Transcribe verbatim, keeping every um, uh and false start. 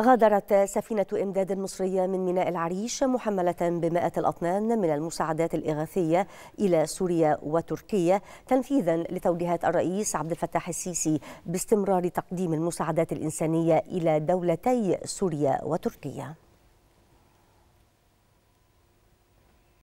غادرت سفينة إمداد مصرية من ميناء العريش محملة بمئات الأطنان من المساعدات الإغاثية إلى سوريا وتركيا، تنفيذا لتوجيهات الرئيس عبدالفتاح السيسي باستمرار تقديم المساعدات الإنسانية إلى دولتي سوريا وتركيا.